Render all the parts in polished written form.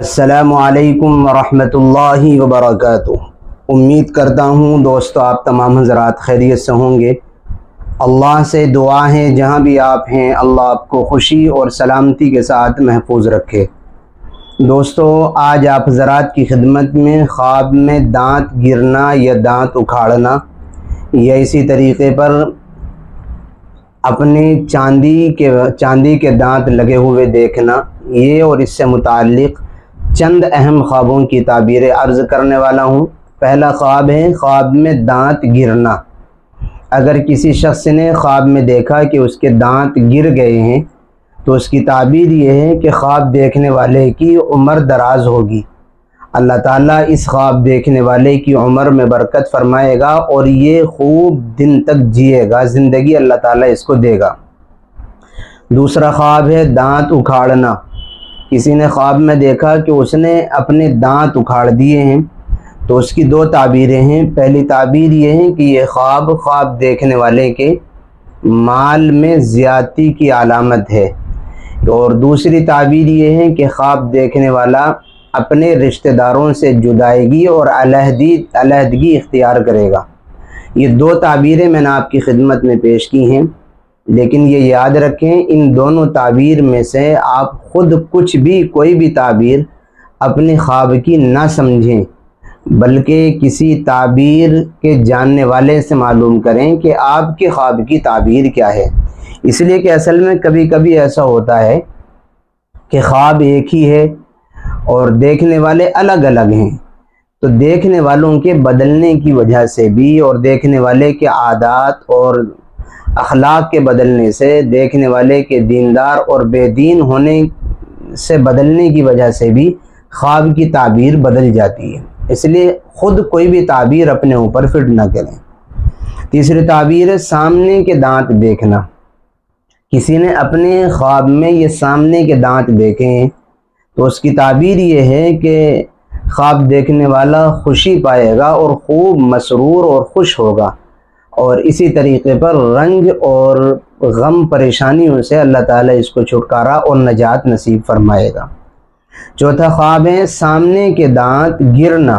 अस्सलामु अलैकुम वरहमतुल्लाहि वबरकातुहू। उम्मीद करता हूँ दोस्तों आप तमाम हज़रात खैरियत से होंगे। अल्लाह से दुआ है जहाँ भी आप हैं अल्लाह आपको खुशी और सलामती के साथ महफूज रखे। दोस्तों आज आप हज़रात की खिदमत में ख्वाब में दांत गिरना या दांत उखाड़ना या इसी तरीके पर अपने चांदी के दांत लगे हुए देखना, ये और इससे मुताल्लिक़ चंद अहम ख्वाबों की ताबीरें अर्ज़ करने वाला हूँ। पहला ख्वाब है ख्वाब में दांत गिरना। अगर किसी शख्स ने ख्वाब में देखा कि उसके दांत गिर गए हैं तो उसकी ताबीर यह है कि ख्वाब देखने वाले की उम्र दराज होगी। अल्लाह ताला इस ख्वाब देखने वाले की उम्र में बरकत फरमाएगा और ये खूब दिन तक जिएगा, ज़िंदगी अल्लाह ताला इसको देगा। दूसरा ख्वाब है दांत उखाड़ना। किसी ने ख्वाब में देखा कि उसने अपने दांत उखाड़ दिए हैं तो उसकी दो ताबीरें हैं। पहली ताबीर यह है कि यह ख्वाब देखने वाले के माल में ज़्यादती की अलामत है, और दूसरी ताबीर यह है कि ख्वाब देखने वाला अपने रिश्तेदारों से जुदाईगी और अलहदगी इख्तियार करेगा। ये दो ताबीरें मैंने आपकी खिदमत में पेश की हैं, लेकिन ये याद रखें इन दोनों ताबीर में से आप ख़ुद कुछ भी कोई भी ताबीर अपने ख्वाब की ना समझें, बल्कि किसी ताबीर के जानने वाले से मालूम करें कि आपके ख्वाब की ताबीर क्या है। इसलिए कि असल में कभी कभी ऐसा होता है कि ख्वाब एक ही है और देखने वाले अलग अलग हैं, तो देखने वालों के बदलने की वजह से भी और देखने वाले के आदात और अखलाक के बदलने से, देखने वाले के दीनदार और बेदीन होने से बदलने की वजह से भी ख्वाब की ताबीर बदल जाती है। इसलिए ख़ुद कोई भी ताबीर अपने ऊपर फिट ना करें। तीसरी ताबीर है सामने के दांत देखना। किसी ने अपने ख्वाब में ये सामने के दांत देखे हैं तो उसकी ताबीर ये है कि ख्वाब देखने वाला खुशी पाएगा और खूब मसरूर और खुश होगा, और इसी तरीके पर रंज और गम परेशानियों से अल्लाह ताला इसको छुटकारा और नजात नसीब फरमाएगा। चौथा ख्वाब है सामने के दांत गिरना।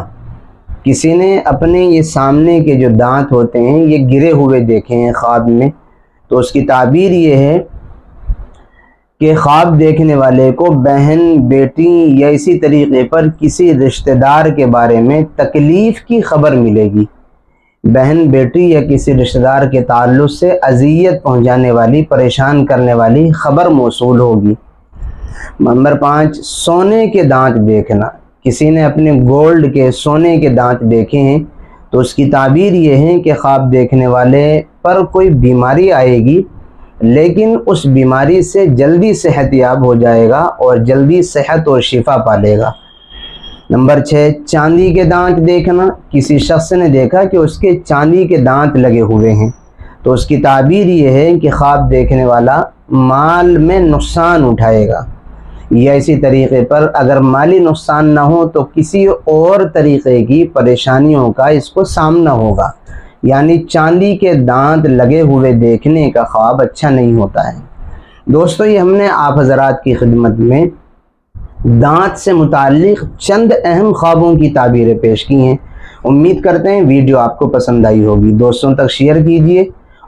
किसी ने अपने ये सामने के जो दांत होते हैं ये गिरे हुए देखे हैं ख्वाब में, तो उसकी ताबीर ये है कि ख्वाब देखने वाले को बहन बेटी या इसी तरीके पर किसी रिश्तेदार के बारे में तकलीफ़ की खबर मिलेगी। बहन बेटी या किसी रिश्तेदार के ताल्लुक़ से अजियत पहुंचाने वाली, परेशान करने वाली खबर मौसूल होगी। नंबर 5 सोने के दांत देखना। किसी ने अपने गोल्ड के सोने के दांत देखे हैं तो उसकी ताबीर यह है कि ख्वाब देखने वाले पर कोई बीमारी आएगी, लेकिन उस बीमारी से जल्दी सेहतयाब हो जाएगा और जल्दी सेहत और शिफा पालेगा। नंबर 6 चांदी के दांत देखना। किसी शख्स ने देखा कि उसके चांदी के दांत लगे हुए हैं तो उसकी ताबीर यह है कि ख्वाब देखने वाला माल में नुकसान उठाएगा, या इसी तरीके पर अगर माली नुकसान ना हो तो किसी और तरीक़े की परेशानियों का इसको सामना होगा। यानी चांदी के दांत लगे हुए देखने का ख्वाब अच्छा नहीं होता है। दोस्तों ये हमने आप हज़रात की खिदमत में दांत से मुताल्लिक़ चंद अहम ख्वाबों की ताबीरें पेश की हैं। उम्मीद करते हैं वीडियो आपको पसंद आई होगी। दोस्तों तक शेयर कीजिए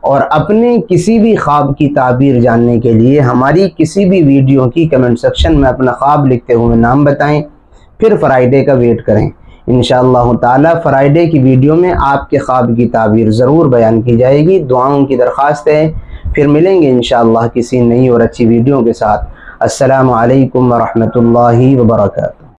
और अपने किसी भी ख्वाब की ताबीर जानने के लिए हमारी किसी भी वीडियो की कमेंट सेक्शन में अपना ख्वाब लिखते हुए नाम बताएं, फिर फ्राइडे का वेट करें। इंशाअल्लाह ताला फ्राइडे की वीडियो में आपके ख्वाब की ताबीर ज़रूर बयान की जाएगी। दुआओं की दरख्वास्त है, फिर मिलेंगे इंशाअल्लाह किसी नई और अच्छी वीडियो के साथ। अस्सलामु अलैकुम वरहमतुल्लाहि वबरकातुहू।